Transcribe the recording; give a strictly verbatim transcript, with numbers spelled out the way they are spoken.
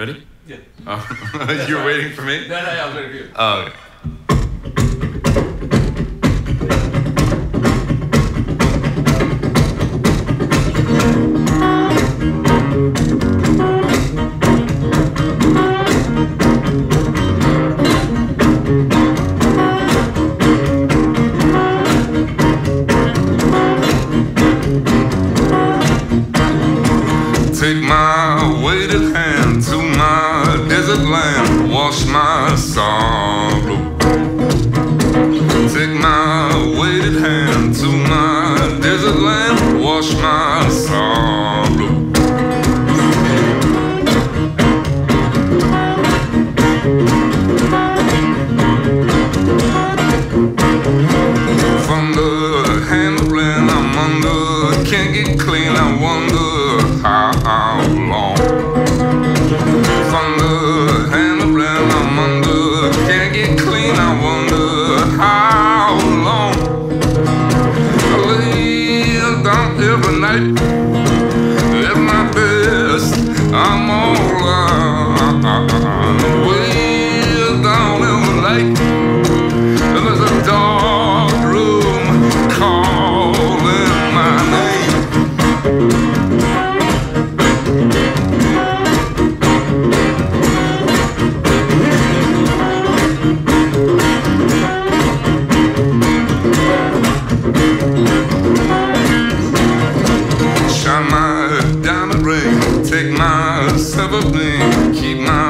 Ready? Yeah. Oh. You were waiting for me? No, no, yeah, I was waiting for you. Oh, okay. Take my weighted hand to my desert land, wash my sorrow. Take my weighted hand to my desert land, wash my sorrow. From the handling, I'm under, can't get clean, I wonder. How long? From the handling I'm under, can't get clean, I wonder how long. I lay down every night, at my best, I'm all out. Way down every night, there's a dark room calling my name. Shine my diamond ring, take my silver bling, keep my